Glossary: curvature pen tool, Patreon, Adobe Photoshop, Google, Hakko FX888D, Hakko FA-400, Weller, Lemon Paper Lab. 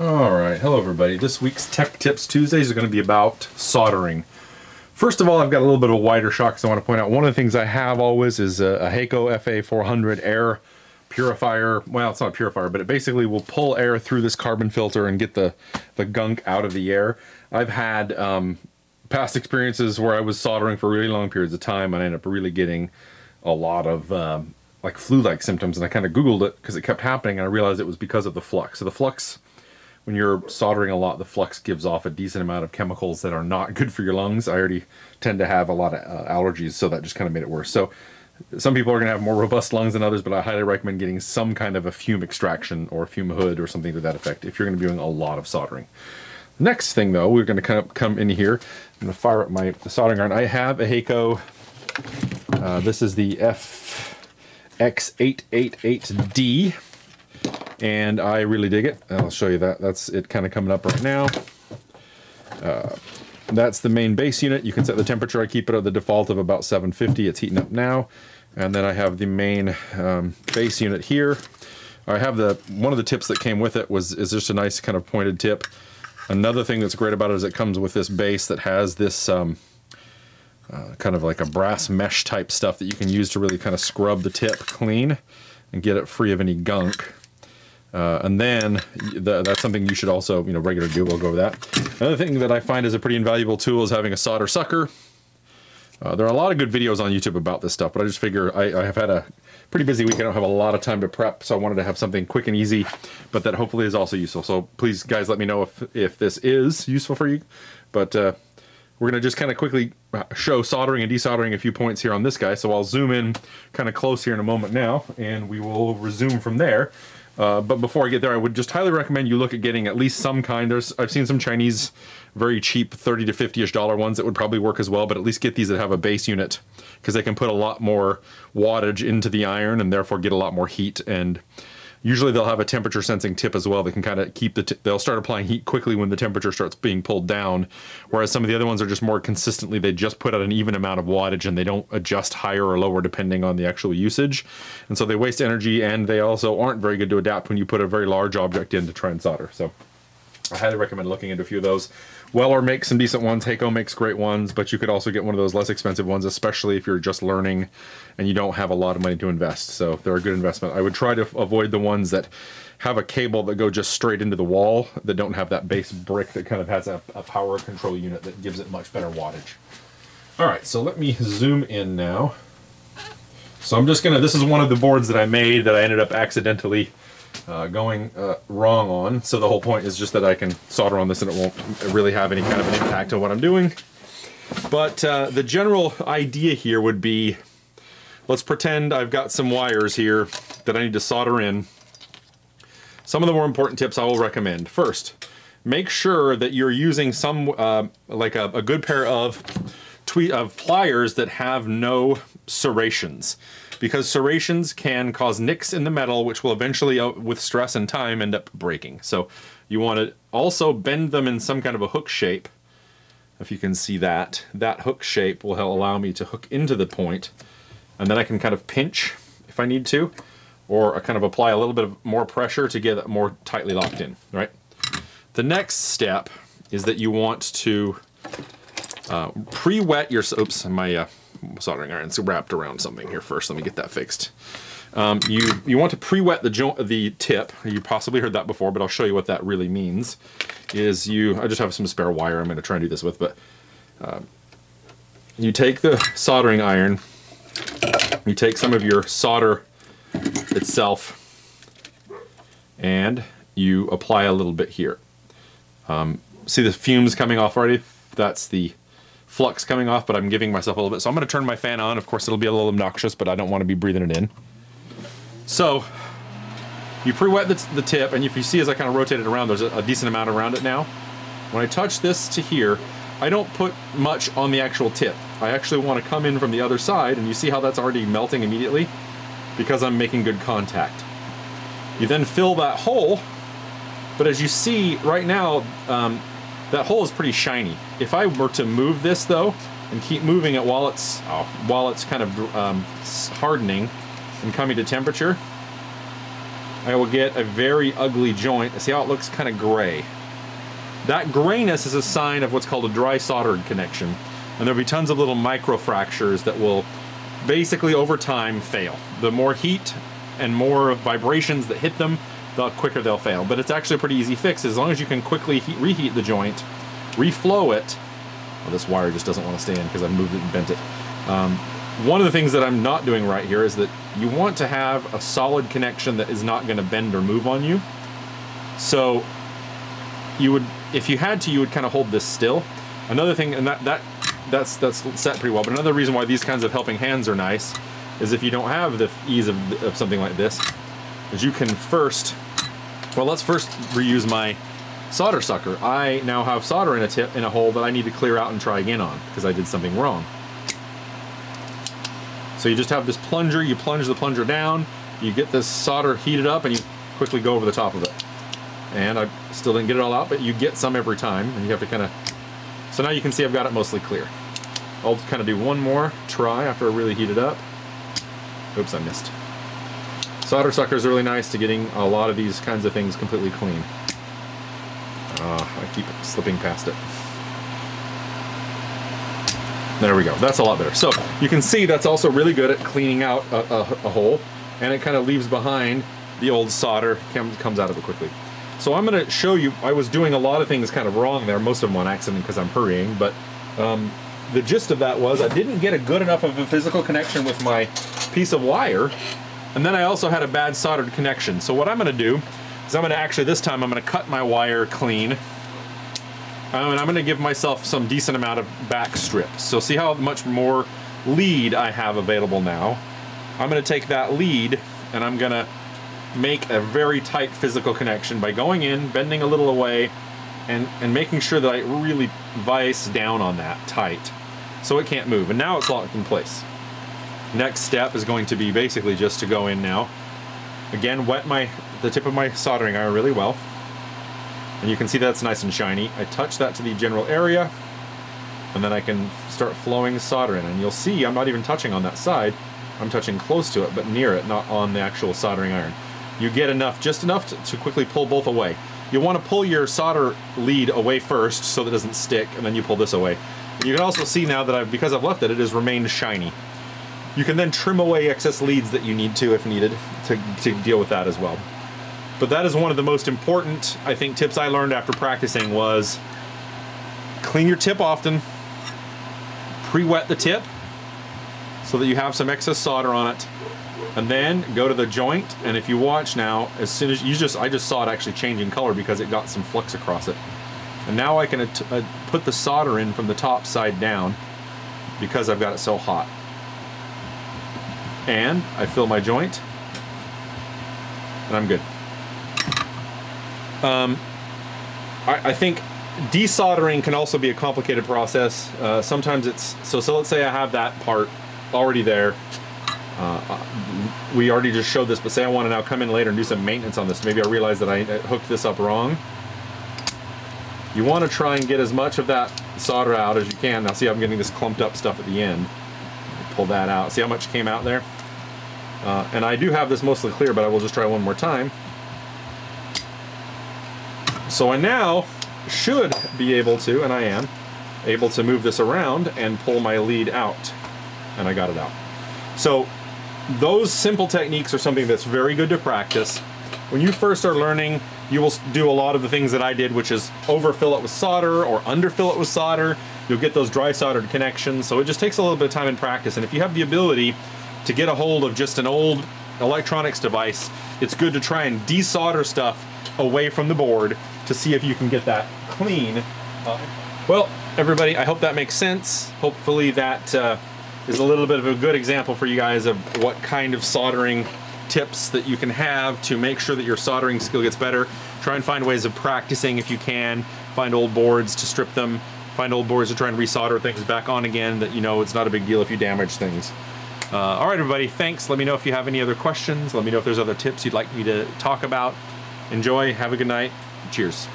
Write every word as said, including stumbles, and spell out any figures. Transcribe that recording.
Alright, hello everybody. This week's Tech Tips Tuesdays are going to be about soldering. First of all, I've got a little bit of a wider shot because I want to point out one of the things I have always is a, a Hakko F A four hundred air purifier. Well, it's not a purifier, but it basically will pull air through this carbon filter and get the, the gunk out of the air. I've had um, past experiences where I was soldering for really long periods of time and I ended up really getting a lot of um, like flu-like symptoms, and I kind of Googled it because it kept happening and I realized it was because of the flux. So the flux, when you're soldering a lot, the flux gives off a decent amount of chemicals that are not good for your lungs. I already tend to have a lot of uh, allergies, so that just kind of made it worse. So some people are going to have more robust lungs than others, but I highly recommend getting some kind of a fume extraction or a fume hood or something to that effect if you're going to be doing a lot of soldering. Next thing, though, we're going to kind of come in here. I'm going to fire up my soldering iron. I have a Hakko. Uh, this is the F X eight eight eight D. And I really dig it. I'll show you that. That's it kind of coming up right now. Uh, that's the main base unit. You can set the temperature. I keep it at the default of about seven fifty. It's heating up now. And then I have the main um, base unit here. I have the, one of the tips that came with it was, is just a nice kind of pointed tip. Another thing that's great about it is it comes with this base that has this um, uh, kind of like a brass mesh type stuff that you can use to really kind of scrub the tip clean and get it free of any gunk. Uh, and then the, that's something you should also, you know, regular Google will go over that. Another thing that I find is a pretty invaluable tool is having a solder sucker. Uh, there are a lot of good videos on YouTube about this stuff, but I just figure I, I have had a pretty busy week. I don't have a lot of time to prep, so I wanted to have something quick and easy, but that hopefully is also useful. So please, guys, let me know if, if this is useful for you. But uh, we're going to just kind of quickly show soldering and desoldering a few points here on this guy. So I'll zoom in kind of close here in a moment now, and we will resume from there. Uh, but before I get there, I would just highly recommend you look at getting at least some kind. There's, I've seen some Chinese very cheap thirty to fifty-ish dollar ones that would probably work as well, but at least get these that have a base unit because they can put a lot more wattage into the iron and therefore get a lot more heat. And usually they'll have a temperature sensing tip as well. They can kind of keep the, t they'll start applying heat quickly when the temperature starts being pulled down. Whereas some of the other ones are just more consistently, they just put out an even amount of wattage and they don't adjust higher or lower depending on the actual usage. And so they waste energy and they also aren't very good to adapt when you put a very large object in to try and solder. So I highly recommend looking into a few of those. Weller makes some decent ones, Hakko makes great ones, but you could also get one of those less expensive ones, especially if you're just learning and you don't have a lot of money to invest. So they're a good investment. I would try to avoid the ones that have a cable that go just straight into the wall, that don't have that base brick that kind of has a, a power control unit that gives it much better wattage. All right, so let me zoom in now. So I'm just gonna, this is one of the boards that I made that I ended up accidentally Uh, going uh, wrong on. So the whole point is just that I can solder on this and it won't really have any kind of an impact on what I'm doing. But uh, the general idea here would be, let's pretend I've got some wires here that I need to solder in. Some of the more important tips I will recommend. First, make sure that you're using some, uh, like a, a good pair of, twe of pliers that have no serrations, because serrations can cause nicks in the metal, which will eventually, uh, with stress and time, end up breaking. So you want to also bend them in some kind of a hook shape. If you can see that, that hook shape will help allow me to hook into the point, and then I can kind of pinch if I need to, or I kind of apply a little bit of more pressure to get it more tightly locked in, right? The next step is that you want to uh, pre-wet your, oops, my, uh, soldering iron's wrapped around something here first. Let me get that fixed. Um, you, you want to pre-wet the joint, the tip. You possibly heard that before, but I'll show you what that really means. Is you, I just have some spare wire I'm going to try and do this with, but uh, you take the soldering iron, you take some of your solder itself, and you apply a little bit here. Um, see the fumes coming off already? That's the flux coming off, but I'm giving myself a little bit. So I'm going to turn my fan on. Of course, it'll be a little obnoxious, but I don't want to be breathing it in. So you pre-wet the, the tip, and if you see as I kind of rotate it around, there's a, a decent amount around it now. When I touch this to here, I don't put much on the actual tip. I actually want to come in from the other side, and you see how that's already melting immediately because I'm making good contact. You then fill that hole, but as you see right now, um, that hole is pretty shiny. If I were to move this though, and keep moving it while it's oh, while it's kind of um, hardening and coming to temperature, I will get a very ugly joint. See how it looks kind of gray? That grayness is a sign of what's called a dry soldered connection. And there'll be tons of little micro fractures that will basically over time fail. The more heat and more vibrations that hit them, the quicker they'll fail. But it's actually a pretty easy fix as long as you can quickly heat, reheat the joint, reflow it. Well, this wire just doesn't want to stay in because I've moved it and bent it. Um, one of the things that I'm not doing right here is that you want to have a solid connection that is not going to bend or move on you. So you would, if you had to, you would kind of hold this still. Another thing, and that that that's that's set pretty well. But another reason why these kinds of helping hands are nice is if you don't have the ease of, of something like this, is you can first, well, let's first reuse my solder sucker. I now have solder in a tip in a hole that I need to clear out and try again on because I did something wrong. So you just have this plunger, you plunge the plunger down, you get this solder heated up and you quickly go over the top of it. And I still didn't get it all out, but you get some every time and you have to kind of, so now you can see I've got it mostly clear. I'll kind of do one more try after I really heat it up. Oops, I missed. Solder sucker is really nice to getting a lot of these kinds of things completely clean. Uh, I keep slipping past it. There we go, that's a lot better. So you can see that's also really good at cleaning out a, a, a hole, and it kind of leaves behind the old solder, comes out of it quickly. So I'm gonna show you, I was doing a lot of things kind of wrong there, most of them on accident because I'm hurrying, but um, the gist of that was I didn't get a good enough of a physical connection with my piece of wire, and then I also had a bad soldered connection. So what I'm gonna do is I'm gonna actually, this time I'm gonna cut my wire clean. Um, and I'm gonna give myself some decent amount of back strip. So see how much more lead I have available now. I'm gonna take that lead and I'm gonna make a very tight physical connection by going in, bending a little away, and, and making sure that I really vice down on that tight so it can't move. And now it's locked in place. Next step is going to be basically just to go in now. Again, wet my the tip of my soldering iron really well. And you can see that's nice and shiny. I touch that to the general area, and then I can start flowing solder in. And you'll see I'm not even touching on that side. I'm touching close to it, but near it, not on the actual soldering iron. You get enough, just enough to, to quickly pull both away. You'll want to pull your solder lead away first so that it doesn't stick, and then you pull this away. And you can also see now that I've, because I've left it, it has remained shiny. You can then trim away excess leads that you need to, if needed, to, to deal with that as well. But that is one of the most important, I think, tips I learned after practicing was clean your tip often, pre-wet the tip so that you have some excess solder on it, and then go to the joint. And if you watch now, as soon as you just, I just saw it actually changing color because it got some flux across it. And now I can uh, put the solder in from the top side down because I've got it so hot. And I fill my joint and I'm good. Um, I, I think desoldering can also be a complicated process. Uh, sometimes it's, so, so let's say I have that part already there. Uh, we already just showed this, but say I want to now come in later and do some maintenance on this. Maybe I realize that I hooked this up wrong. You want to try and get as much of that solder out as you can. Now see I'm getting this clumped up stuff at the end. Pull that out. See how much came out there? Uh, and I do have this mostly clear, but I will just try one more time. So I now should be able to, and I am, able to move this around and pull my lead out. And I got it out. So those simple techniques are something that's very good to practice. When you first are learning, you will do a lot of the things that I did, which is overfill it with solder or underfill it with solder. You'll get those dry soldered connections. So it just takes a little bit of time and practice. And if you have the ability to get a hold of just an old electronics device, it's good to try and desolder stuff away from the board to see if you can get that clean. Uh, well, everybody, I hope that makes sense. Hopefully that uh, is a little bit of a good example for you guys of what kind of soldering tips that you can have to make sure that your soldering skill gets better. Try and find ways of practicing if you can. Find old boards to strip them. Find old boards to try and resolder things back on again that you know it's not a big deal if you damage things. Uh, all right, everybody, thanks. Let me know if you have any other questions. Let me know if there's other tips you'd like me to talk about. Enjoy, have a good night, cheers.